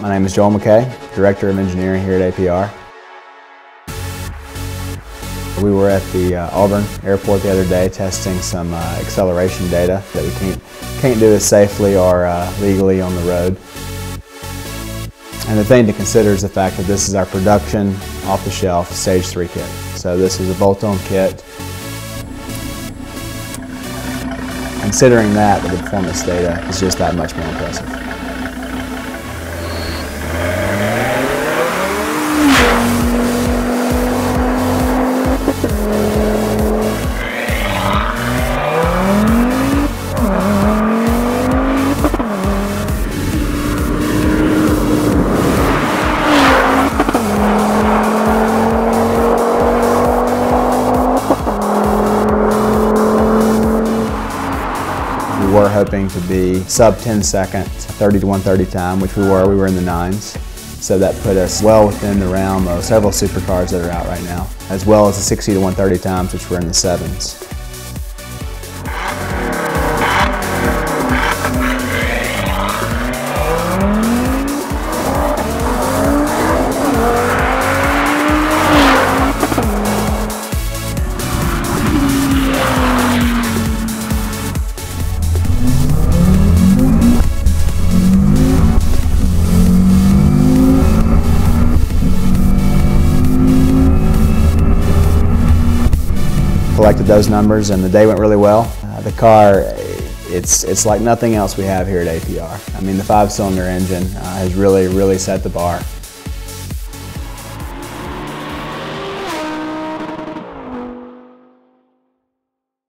My name is Joel McKay, Director of Engineering here at APR. We were at the Auburn airport the other day testing some acceleration data that we can't do as safely or legally on the road. And the thing to consider is the fact that this is our production off-the-shelf Stage 3 kit. So this is a bolt-on kit. Considering that, the performance data is just that much more impressive. We're hoping to be sub 10 second 30 to 130 time, which we were in the 9s. So that put us well within the realm of several supercars that are out right now, as well as the 60 to 130 times, which were in the 7s. Collected those numbers and the day went really well. The car, it's like nothing else we have here at APR. I mean, the 5-cylinder engine has really set the bar.